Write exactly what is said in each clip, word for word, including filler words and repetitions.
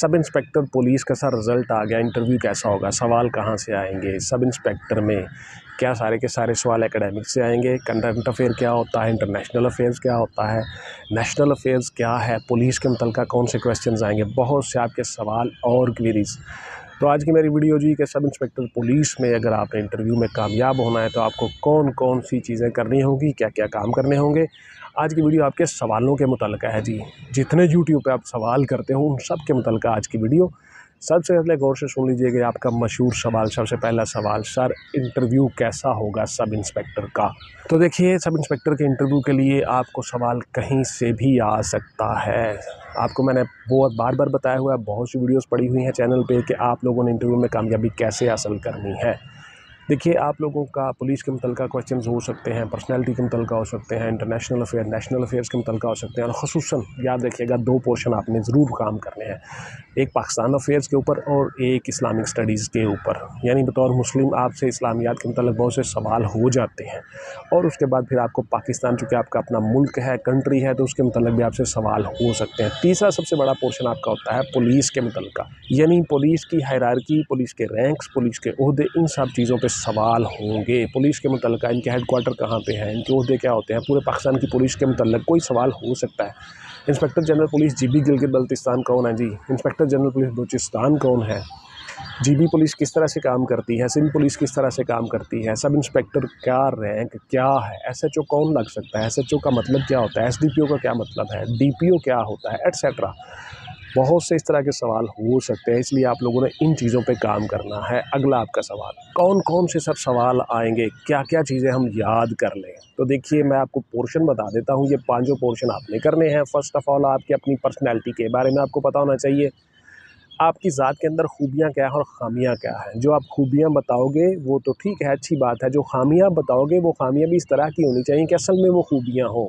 सब inspector police का sir result आ गया, इंटरव्यू कैसा होगा, सवाल कहाँ से आएंगे, सब इंस्पेक्टर में क्या सारे के सारे सवाल एकेडमिक से आएंगे, करंट अफेयर क्या होता है, इंटरनेशनल अफेयर्स क्या होता है, नेशनल अफेयर्स क्या है, पुलिस के मुतल्लिक़ कौन से क्वेश्चंस आएंगे, बहुत से आपके सवाल और क्वेरीज। तो आज की मेरी वीडियो जी कि सब इंस्पेक्टर पुलिस में अगर आपने इंटरव्यू में कामयाब होना है तो आपको कौन कौन सी चीज़ें करनी होंगी, क्या क्या काम करने होंगे। आज की वीडियो आपके सवालों के मुतल्लिक़ है जी, जितने यूट्यूब पे आप सवाल करते हो उन सब के मुतल्लिक़ आज की वीडियो। सबसे पहले गौर से सुन लीजिएगा आपका मशहूर सवाल, सबसे पहला सवाल, सर इंटरव्यू कैसा होगा सब इंस्पेक्टर का। तो देखिए, सब इंस्पेक्टर के इंटरव्यू के लिए आपको सवाल कहीं से भी आ सकता है। आपको मैंने बहुत बार बार बताया हुआ है, बहुत सी वीडियोस पड़ी हुई हैं चैनल पे कि आप लोगों ने इंटरव्यू में कामयाबी कैसे हासिल करनी है। देखिए, आप लोगों का पुलिस के मुतल्लिक़ क्वेश्चंस हो सकते हैं, पर्सनैलिटी के मुतल्लिक़ हो सकते हैं, इंटरनेशनल अफेयर नेशनल अफेयर्स के मुतल्लिक़ हो सकते हैं। और ख़ुसूसन याद रखिएगा, दो पोर्शन आपने ज़रूर काम करने हैं, एक पाकिस्तान अफेयर्स के ऊपर और एक इस्लामिक स्टडीज़ के ऊपर। यानी बतौर मुस्लिम आपसे इस्लामियात के मुतल्लिक़ बहुत से सवाल हो जाते हैं और उसके बाद फिर आपको पाकिस्तान, चूँकि आपका अपना मुल्क है, कंट्री है, तो उसके मुतल्लिक़ भी आपसे सवाल हो सकते हैं। तीसरा सबसे बड़ा पोर्शन आपका होता है पुलिस के मुतल्लिक़, यानी पुलिस की हायरार्की, पुलिस के रैंक्स, पुलिस के ओहदे, इन सब चीज़ों पर सवाल होंगे। पुलिस के मुतल्लिक़ इनके हेड क्वार्टर कहाँ पे हैं, इनके ओहदे क्या होते हैं, पूरे पाकिस्तान की पुलिस के मुतल्लिक़ कोई सवाल हो सकता है। Inspector general police G B Gilgit Baltistan कौन है जी, इंस्पेक्टर जनरल पुलिस बलूचिस्तान कौन है, जी बी पुलिस किस तरह से काम करती है, सिंध पुलिस किस तरह से काम करती है, सब इंस्पेक्टर का रैंक क्या है, एस एच ओ कौन लग सकता है, एस एच ओ का मतलब क्या होता है, एस डी पी ओ का क्या मतलब है, डी पी ओ क्या होता है, एट्सट्रा। बहुत से इस तरह के सवाल हो सकते हैं, इसलिए आप लोगों ने इन चीज़ों पे काम करना है। अगला आपका सवाल, कौन कौन से सब सवाल आएंगे, क्या क्या चीज़ें हम याद कर लें। तो देखिए, मैं आपको पोर्शन बता देता हूँ, ये पांचों पोर्शन आपने करने हैं। फ़र्स्ट ऑफ़ ऑल, आपकी अपनी पर्सनैलिटी के बारे में आपको पता होना चाहिए, आपकी ज़ात के अंदर खूबियाँ क्या हैं और खामियाँ क्या हैं। जो आप खूबियाँ बताओगे वो तो ठीक है, अच्छी बात है, जो खामियाँ बताओगे वो खामियाँ भी इस तरह की होनी चाहिए कि असल में वो खूबियाँ हों।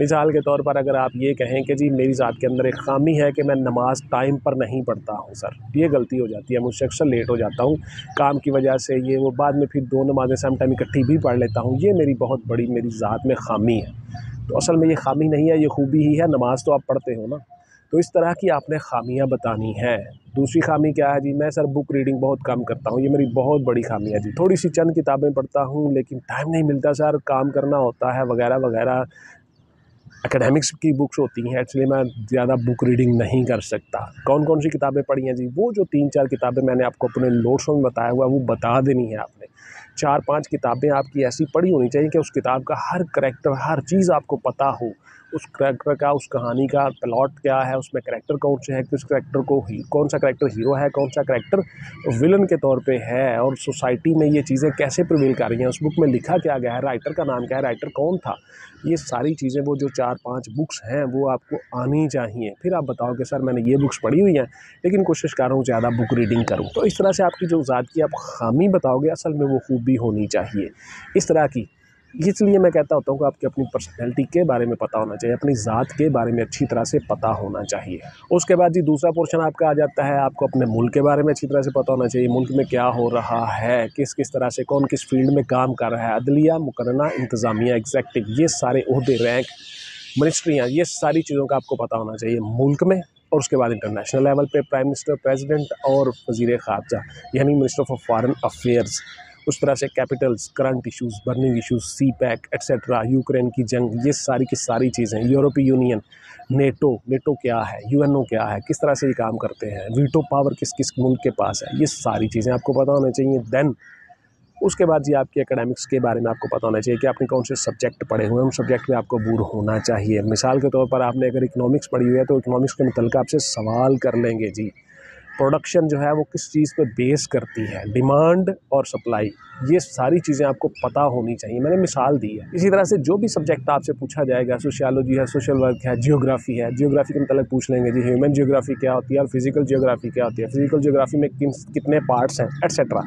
मिसाल के तौर पर अगर आप ये कहें कि जी मेरी ज़ात के अंदर एक खामी है कि मैं नमाज़ टाइम पर नहीं पढ़ता हूँ सर, ये गलती हो जाती है मुझसे, अक्सर लेट हो जाता हूँ काम की वजह से, ये वो, बाद में फिर दो नमाज़ें शाम टाइम इकट्ठी भी पढ़ लेता हूँ, ये मेरी बहुत बड़ी, मेरी ज़ात में खामी है। तो असल में ये खामी नहीं है, ये खूबी ही है, नमाज़ तो आप पढ़ते हो ना। तो इस तरह की आपने खामियाँ बतानी है। दूसरी खामी क्या है जी, मैं सर बुक रीडिंग बहुत कम करता हूँ, ये मेरी बहुत बड़ी खामी है जी, थोड़ी सी चंद किताबें पढ़ता हूँ लेकिन टाइम नहीं मिलता सर, काम करना होता है वगैरह वगैरह, एकेडमिक्स की बुक्स होती हैं, एक्चुअली मैं ज़्यादा बुक रीडिंग नहीं कर सकता। कौन कौन सी किताबें पढ़ी हैं जी, वो जो तीन चार किताबें मैंने आपको अपने नोट्सों में बताया हुआ है वो बता देनी है आपने। चार पांच किताबें आपकी ऐसी पढ़ी होनी चाहिए कि उस किताब का हर करैक्टर, हर चीज़ आपको पता हो, उस करैक्टर का, उस कहानी का प्लॉट क्या है, उसमें करैक्टर कौन से हैं, किस करैक्टर को, कौन सा करैक्टर हीरो है, कौन सा करैक्टर विलन के तौर पे है, और सोसाइटी में ये चीज़ें कैसे प्रिवेल कर रही हैं, उस बुक में लिखा क्या गया है, राइटर का नाम क्या है, राइटर कौन था, ये सारी चीज़ें, वो जो चार पाँच बुक्स हैं वो आपको आनी चाहिए। फिर आप बताओ कि सर मैंने ये बुक्स पढ़ी हुई हैं लेकिन कोशिश कर रहा हूँ ज़्यादा बुक रीडिंग करूँ। तो इस तरह से आपकी जो ज़ात की आप खामी बताओगे, असल में वो खूबी होनी चाहिए इस तरह की। इसलिए मैं कहता होता हूँ कि आपकी अपनी पर्सनैलिटी के बारे में पता होना चाहिए, अपनी ज़ात के बारे में अच्छी तरह से पता होना चाहिए। उसके बाद जी दूसरा पोर्शन आपका आ जाता है, आपको अपने मुल्क के बारे में अच्छी तरह से पता होना चाहिए, मुल्क में क्या हो रहा है, किस किस तरह से, कौन किस फील्ड में काम कर रहा है, अदलिया, मुकरना, इंतज़ामिया, एग्जैक्टिव, ये सारे ओहदे, रैंक, मिनिस्ट्रियाँ, ये सारी चीज़ों का आपको पता होना चाहिए मुल्क में। और उसके बाद इंटरनेशनल लेवल पे प्राइम मिनिस्टर, प्रेसिडेंट और वज़ीर ख़ारजा यानी मिनिस्टर फॉर फॉरेन अफेयर्स, उस तरह से capitals, current issues, burning issues, CPEC etcetera, Ukraine की जंग, ये सारी की सारी चीज़ें, यूरोपीय यूनियन, नेटो, नेटो क्या है, यूएनओ क्या है, किस तरह से ये काम करते हैं, वीटो पावर किस किस मुल्क के पास है, ये सारी चीज़ें आपको पता होना चाहिए। देन उसके बाद जी आपके एकेडमिक्स के बारे में आपको पता होना चाहिए कि आपने कौन से सब्जेक्ट पढ़े हुए हैं, उन सब्जेक्ट में आपको अबूर होना चाहिए। मिसाल के तौर पर आपने अगर इकनॉमिक्स पढ़ी हुई है तो इकनॉमिक्स के मुतल्लिक़ आपसे सवाल कर लेंगे जी, प्रोडक्शन जो है वो किस चीज़ पे बेस करती है, डिमांड और सप्लाई, ये सारी चीज़ें आपको पता होनी चाहिए, मैंने मिसाल दी है। इसी तरह से जो भी सब्जेक्ट आपसे पूछा जाएगा, सोशियोलॉजी है, सोशल वर्क है, जियोग्राफी है, जियोग्राफी के मतलब पूछ लेंगे जी, ह्यूमन जियोग्राफी क्या होती है और फिजिकल जियोग्राफी क्या होती है, फिजिकल जियोग्राफी में किन कितने पार्ट्स हैं, एट्सट्रा,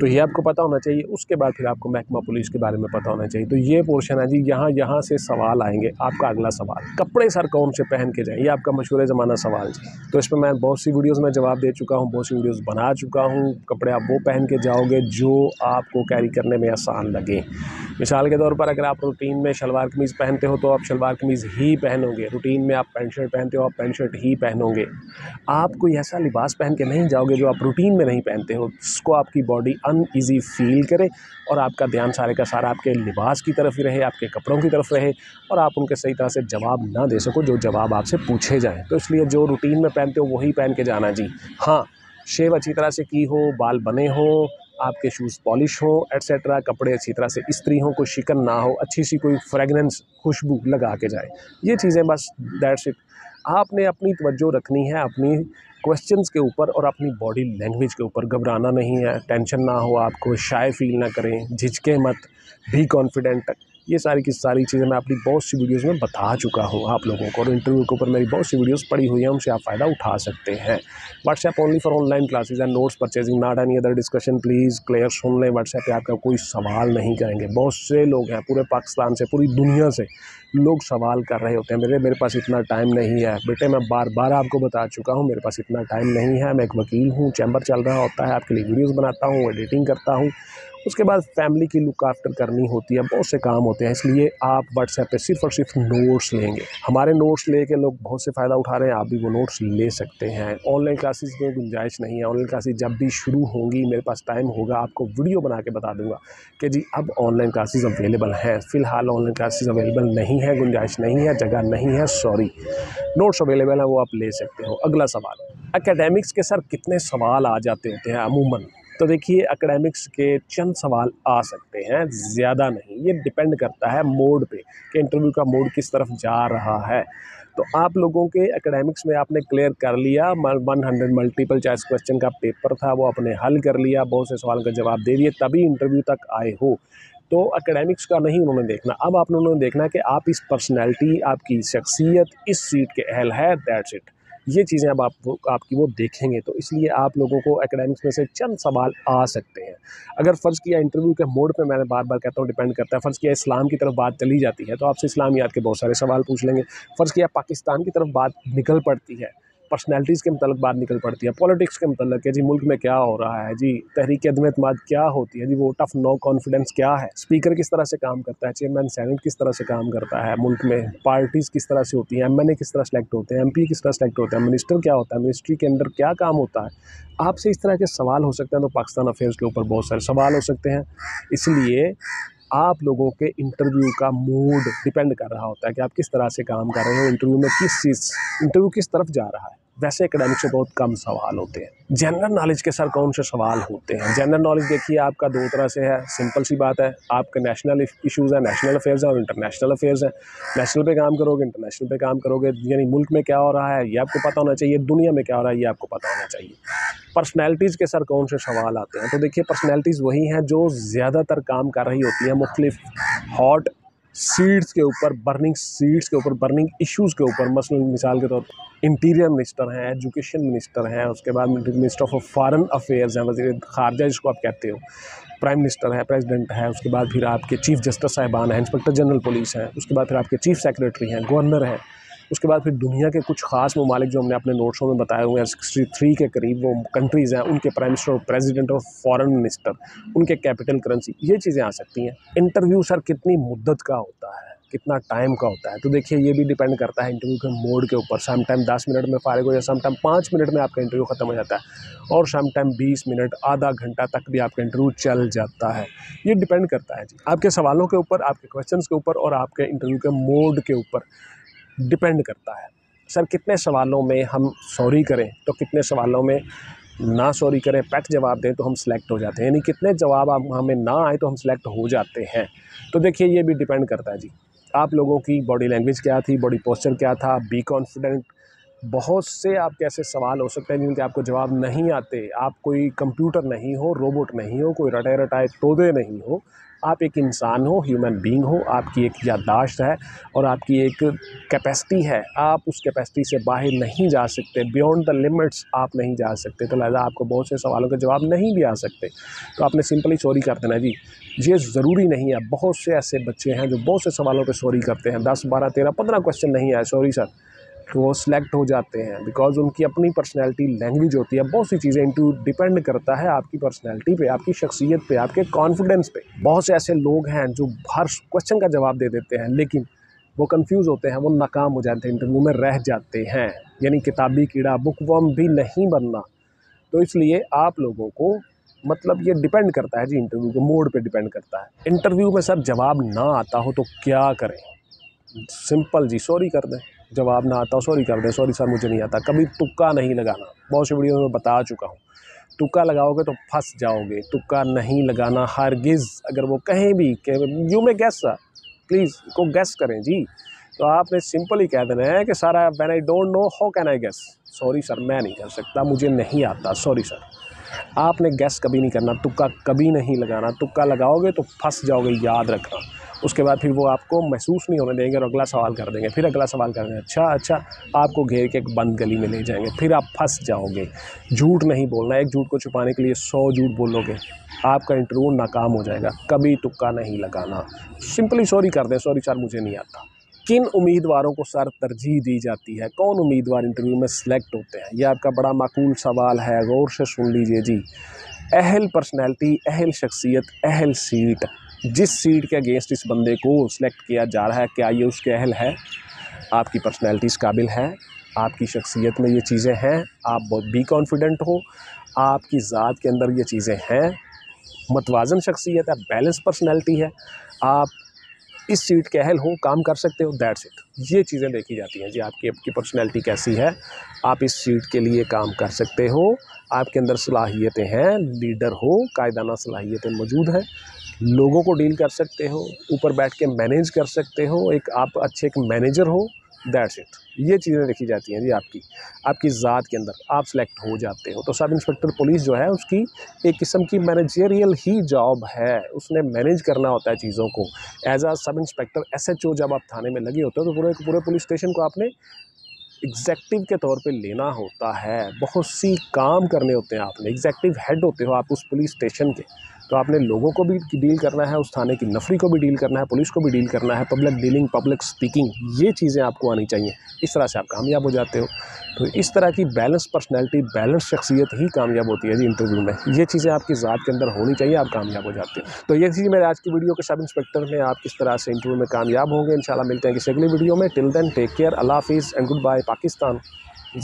तो ये आपको पता होना चाहिए। उसके बाद फिर आपको महकमा पुलिस के बारे में पता होना चाहिए। तो ये पोर्शन है जी, यहाँ यहाँ से सवाल आएंगे। आपका अगला सवाल, कपड़े सर कौन से पहन के जाएँ, ये आपका मशहूर ज़माना सवाल जी, तो इसमें मैं बहुत सी वीडियोज़ में जवाब दे चुका हूँ, बहुत सी वीडियोस बना चुका हूँ। कपड़े आप वो पहन के जाओगे जो आपको कैरी करने में आसान लगे। मिसाल के तौर पर अगर आप रूटीन में शलवार कमीज़ पहनते हो तो आप शलवार कमीज़ ही पहनोगे, रूटीन में आप पैंट शर्ट पहनते हो आप पैंट शर्ट ही पहनोगे। आप कोई ऐसा लिबास पहन के नहीं जाओगे जो आप रूटीन में नहीं पहनते हो, जिसको आपकी बॉडी अनईजी फील करे और आपका ध्यान सारे का सारा आपके लिबास की तरफ ही रहे, आपके कपड़ों की तरफ रहे और आप उनके सही तरह से जवाब ना दे सको जो जवाब आपसे पूछे जाएँ। तो इसलिए जो रूटीन में पहनते हो वही पहन के जाना जी। हाँ, शेव अच्छी तरह से की हो, बाल बने हो, आपके शूज़ पॉलिश हो एट्सेट्रा, कपड़े अच्छी तरह से इस्त्री हो, कोई शिकन ना हो, अच्छी सी कोई फ्रेगरेंस खुशबू लगा के जाए। ये चीज़ें बस दैट्स इट। आपने अपनी तवज्जो रखनी है अपनी क्वेश्चंस के ऊपर और अपनी बॉडी लैंग्वेज के ऊपर। घबराना नहीं है, टेंशन ना हो आपको, शाय फील ना करें, झिझके मत, भी कॉन्फिडेंट। ये सारी की सारी चीज़ें मैं अपनी बहुत सी वीडियोस में बता चुका हूँ आप लोगों को और इंटरव्यू के ऊपर मेरी बहुत सी वीडियोस पड़ी हुई हैं, उनसे आप फ़ायदा उठा सकते हैं। WhatsApp only for online classes and notes purchasing, not any other discussion, please clear सुन लें। व्हाट्सएप पे आपका कोई सवाल नहीं करेंगे। बहुत से लोग हैं पूरे पाकिस्तान से, पूरी दुनिया से लोग सवाल कर रहे होते हैं मेरे मेरे पास इतना टाइम नहीं है। बेटे मैं बार बार आपको बता चुका हूँ मेरे पास इतना टाइम नहीं है। मैं एक वकील हूँ, चैम्बर चल रहा होता है, आपके लिए वीडियोज़ बनाता हूँ, एडिटिंग करता हूँ, उसके बाद फैमिली की लुक आफ्टर करनी होती है, बहुत से काम होते हैं। इसलिए आप व्हाट्सएप पे सिर्फ और सिर्फ नोट्स लेंगे। हमारे नोट्स लेके लोग बहुत से फ़ायदा उठा रहे हैं, आप भी वो नोट्स ले सकते हैं। ऑनलाइन क्लासेस में गुंजाइश नहीं है। ऑनलाइन क्लासेस जब भी शुरू होंगी, मेरे पास टाइम होगा, आपको वीडियो बना के बता दूंगा कि जी अब ऑनलाइन क्लासेस अवेलेबल हैं। फ़िलहाल ऑनलाइन क्लासेस अवेलेबल नहीं है, गुंजाइश नहीं है, जगह नहीं है, सॉरी। नोट्स अवेलेबल हैं, वो आप ले सकते हो। अगला सवाल, एकेडमिक्स के सर कितने सवाल आ जाते होते हैं अमूमन? तो देखिए एकेडमिक्स के चंद सवाल आ सकते हैं, ज़्यादा नहीं। ये डिपेंड करता है मोड पे कि इंटरव्यू का मोड किस तरफ जा रहा है। तो आप लोगों के एकेडमिक्स में आपने क्लियर कर लिया, सौ मल्टीपल चॉइस क्वेश्चन का पेपर था वो आपने हल कर लिया, बहुत से सवाल का जवाब दे दिए, तभी इंटरव्यू तक आए हो। तो एकेडमिक्स का नहीं उन्होंने देखना, अब आपने उन्होंने देखना कि आप इस पर्सनैलिटी, आपकी शख्सियत इस सीट के अहल है, दैट्स इट। ये चीज़ें अब आप आपकी वो देखेंगे। तो इसलिए आप लोगों को एकेडमिक्स में से चंद सवाल आ सकते हैं। अगर फ़र्ज़ किया इंटरव्यू के मोड पे, मैंने बार बार कहता हूँ डिपेंड करता है। फ़र्ज़ किया इस्लाम की तरफ बात चली जाती है तो आपसे इस्लामियात के बहुत सारे सवाल पूछ लेंगे। फ़र्ज़ किया पाकिस्तान की तरफ बात निकल पड़ती है, पर्सनैलिटीज़ के मतलब बात निकल पड़ती है, पॉलिटिक्स के मतलब कि जी मुल्क में क्या हो रहा है, जी तहरीक अदम एतमाद क्या होती है, जी वोट ऑफ नो कॉन्फिडेंस क्या है, स्पीकर किस तरह से काम करता है, चेयरमैन सेनेट किस तरह से काम करता है मुल्क में, पार्टीज़ किस तरह से होती हैं, एम एन ए किस तरह सेलेक्ट होते हैं, एम पी किस तरह सेलेक्ट होते हैं, मिनिस्टर क्या होता है, मिनिस्ट्री के अंदर क्या काम होता है। आपसे इस तरह के सवाल हो सकते हैं। तो पाकिस्तान अफेयर्स के ऊपर बहुत सारे सवाल हो सकते हैं। इसलिए आप लोगों के इंटरव्यू का मूड डिपेंड कर रहा होता है कि आप किस तरह से काम कर रहे हो, इंटरव्यू में किस चीज़, इंटरव्यू किस तरफ जा रहा है। वैसे एकेडमिक से बहुत कम सवाल होते हैं। जनरल नॉलेज के सर कौन से सवाल होते हैं? जनरल नॉलेज देखिए आपका दो तरह से है, सिंपल सी बात है। आपके नेशनल इश्यूज़ हैं, नेशनल अफेयर्स हैं और इंटरनेशनल अफेयर्स हैं। नेशनल पे काम करोगे, इंटरनेशनल पे काम करोगे, यानी मुल्क में क्या हो रहा है ये आपको पता होना चाहिए, दुनिया में क्या हो रहा है ये आपको पता होना चाहिए। पर्सनैलिटीज़ के सर कौन से सवाल आते हैं? तो देखिए पर्सनैलिटीज़ वही हैं जो ज़्यादातर काम कर रही होती हैं मुख्तलिफ हॉट सीट्स के ऊपर, बर्निंग सीट्स के ऊपर, बर्निंग इश्यूज़ के ऊपर। मसलन मिसाल के तौर पर इंटीरियर मिनिस्टर हैं, एजुकेशन मिनिस्टर हैं, उसके बाद मिनिस्टर ऑफ फ़ॉरेन अफेयर्स हैं, वज़ीर ख़ारजा जिसको आप कहते हो, प्राइम मिनिस्टर है, प्रेसिडेंट है, उसके बाद फिर आपके चीफ जस्टिस साहिबान हैं, इंस्पेक्टर जनरल पुलिस हैं, उसके बाद फिर आपके चीफ सेक्रेटरी हैं, गवर्नर हैं, उसके बाद फिर दुनिया के कुछ खास ममालिक जो हमने अपने नोट्सों में बताए हुए हैं सिक्सटी थ्री के करीब वो कंट्रीज़ हैं, उनके प्राइम मिनिस्टर और प्रेसिडेंट और फॉरेन मिनिस्टर, उनके कैपिटल करेंसी, ये चीज़ें आ सकती हैं। इंटरव्यू सर कितनी मुद्दत का होता है, कितना टाइम का होता है? तो देखिए ये भी डिपेंड करता है इंटरव्यू के मोड के ऊपर। सम टाइम दस मिनट में फारिग हो या सम टाइम पाँच मिनट में आपका इंटरव्यू ख़त्म हो जाता है और सम टाइम बीस मिनट, आधा घंटा तक भी आपका इंटरव्यू चल जाता है। ये डिपेंड करता है जी आपके सवालों के ऊपर, आपके क्वेश्चंस के ऊपर और आपके इंटरव्यू के मोड के ऊपर डिपेंड करता है। सर कितने सवालों में हम सॉरी करें, तो कितने सवालों में ना सॉरी करें, पैट जवाब दें तो हम सिलेक्ट हो जाते हैं, यानी कितने जवाब आप हमें ना आए तो हम सिलेक्ट हो जाते हैं। तो देखिए ये भी डिपेंड करता है जी आप लोगों की बॉडी लैंग्वेज क्या थी, बॉडी पोस्चर क्या था, बी कॉन्फिडेंट। बहुत से आपके ऐसे सवाल हो सकते हैं जिनके आपको जवाब नहीं आते। आप कोई कंप्यूटर नहीं हो, रोबोट नहीं हो, कोई रटे रटाए तोदे नहीं हो, आप एक इंसान हो, ह्यूमन बीइंग हो। आपकी एक याददाश्त है और आपकी एक कैपेसिटी है, आप उस कैपेसिटी से बाहर नहीं जा सकते, बियॉन्ड द लिमिट्स आप नहीं जा सकते। तो लिहाजा आपको बहुत से सवालों के जवाब नहीं भी आ सकते, तो आपने सिंपली सॉरी कर देना जी। ये ज़रूरी नहीं है, बहुत से ऐसे बच्चे हैं जो बहुत से सवालों पर सॉरी करते हैं, दस बारह तेरह पंद्रह क्वेश्चन नहीं आए, सॉरी सर वो सिलेक्ट हो जाते हैं, बिकॉज उनकी अपनी पर्सनैलिटी लैंग्वेज होती है। बहुत सी चीज़ें इंटू डिपेंड करता है आपकी पर्सनैलिटी पे, आपकी शख्सियत पे, आपके कॉन्फिडेंस पे। बहुत से ऐसे लोग हैं जो हर क्वेश्चन का जवाब दे देते हैं, लेकिन वो कंफ्यूज होते हैं, वो नाकाम हो जाते हैं, इंटरव्यू में रह जाते हैं। यानी किताबी कीड़ा, बुकवर्म भी नहीं बनना। तो इसलिए आप लोगों को मतलब ये डिपेंड करता है जी, इंटरव्यू के मोड पे डिपेंड करता है। इंटरव्यू में सर जवाब ना आता हो तो क्या करें? सिंपल जी, सॉरी कर दें। जवाब ना आता हो सॉरी कर दें, सॉरी सर मुझे नहीं आता। कभी तुक्का नहीं लगाना, बहुत सी वीडियो में बता चुका हूँ। तुक्का लगाओगे तो फंस जाओगे, तुक्का नहीं लगाना हरगिज़। अगर वो कहें भी कि you may guess sir, please को गैस करें जी, तो आपने सिंपल ही कह देना है कि sir when I don't know how can I guess. Sorry sir मैं नहीं कर सकता, मुझे नहीं आता, सॉरी सर। आपने गैस कभी नहीं करना, तुक्का कभी नहीं लगाना। तुक्का लगाओगे तो फंस जाओगे, याद रखना। उसके बाद फिर वो आपको महसूस नहीं होने देंगे और अगला सवाल कर देंगे, फिर अगला सवाल कर देंगे, अच्छा अच्छा आपको घेर के एक बंद गली में ले जाएंगे, फिर आप फंस जाओगे। झूठ नहीं बोलना, एक झूठ को छुपाने के लिए सौ झूठ बोलोगे, आपका इंटरव्यू नाकाम हो जाएगा। कभी तुक्का नहीं लगाना, सिंपली सॉरी कर दें, सॉरी सर मुझे नहीं आता। किन उम्मीदवारों को सर तरजीह दी जाती है, कौन उम्मीदवार इंटरव्यू में सिलेक्ट होते हैं, यह आपका बड़ा माकूल सवाल है, गौर से सुन लीजिए जी। अहल पर्सनैलिटी, अहल शख्सियत, अहल सीट। जिस सीट के अगेंस्ट इस बंदे को सिलेक्ट किया जा रहा है, क्या ये उसके अहल है? आपकी पर्सनैलिटी इस काबिल है, आपकी शख्सियत में ये चीज़ें हैं, आप बहुत बी कॉन्फिडेंट हो, आपकी ज़ात के अंदर ये चीज़ें हैं, मतवाजन शख्सियत है, बैलेंस पर्सनैलिटी है, आप इस सीट के अहल हो, काम कर सकते हो, दैट्स इट। ये चीज़ें देखी जाती हैं जी, आपकी आपकी पर्सनैलिटी कैसी है, आप इस सीट के लिए काम कर सकते हो, आपके अंदर सलाहियतें हैं, लीडर हो, कायदाना सलाहियतें मौजूद हैं, लोगों को डील कर सकते हो, ऊपर बैठ के मैनेज कर सकते हो, एक आप अच्छे एक मैनेजर हो, दैट्स इट। ये चीज़ें देखी जाती हैं जी आपकी, आपकी ज़ात के अंदर आप सेलेक्ट हो जाते हो। तो सब इंस्पेक्टर पुलिस जो है उसकी एक किस्म की मैनेजेरियल ही जॉब है, उसने मैनेज करना होता है चीज़ों को। एज आ sub inspector S H O जब आप थाने में लगे होते हो तो पूरे पूरे पुलिस स्टेशन को आपने एग्जेक्टिव के तौर पे लेना होता है, बहुत सी काम करने होते हैं, आपने एग्जेक्टिव हेड होते हो आप उस पुलिस स्टेशन के। तो आपने लोगों को भी डील करना है, उस थाने की नफरी को भी डील करना है, पुलिस को भी डील करना है, पब्लिक डीलिंग, पब्लिक स्पीकिंग, ये चीज़ें आपको आनी चाहिए। इस तरह से आप कामयाब हो जाते हो। तो इस तरह की बैलेंस पर्सनैलिटी, बैलेंस शख्सियत ही कामयाब होती है जी इंटरव्यू में। ये चीज़ें आपकी ज़ात के अंदर होनी चाहिए, आप कामयाब हो जाते हो। तो ये चीज़ मेरे आज की वीडियो के सब इंस्पेक्टर में, आप किस तरह से इंटरव्यू में कामयाब होंगे। इंशाल्लाह मिलते हैं किसी अगली वीडियो में। टिल देन टेक केयर, अल्लाह हाफिज़ एंड गुड बाय। पाकिस्तान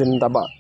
जिंदाबाद।